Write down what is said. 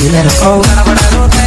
You let it go.